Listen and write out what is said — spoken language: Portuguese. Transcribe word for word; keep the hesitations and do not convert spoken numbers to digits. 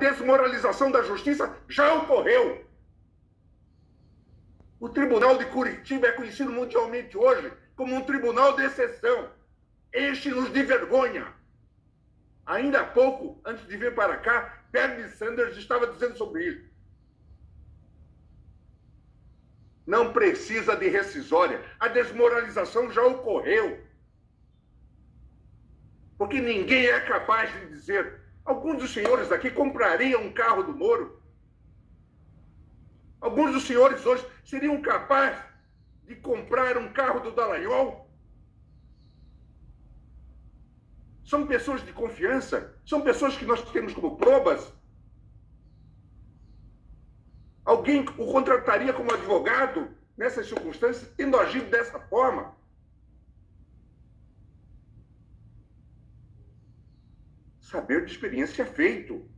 desmoralização da justiça já ocorreu. O Tribunal de Curitiba é conhecido mundialmente hoje como um tribunal de exceção. Enche-nos de vergonha. Ainda há pouco, antes de vir para cá, Bernie Sanders estava dizendo sobre isso. Não precisa de rescisória. A desmoralização já ocorreu. Porque ninguém é capaz de dizer... Alguns dos senhores aqui comprariam um carro do Moro. Alguns dos senhores hoje seriam capazes de comprar um carro do Dallagnol. São pessoas de confiança, são pessoas que nós temos como probas. Alguém o contrataria como advogado nessas circunstâncias, tendo agido dessa forma. Saber de experiência é feito.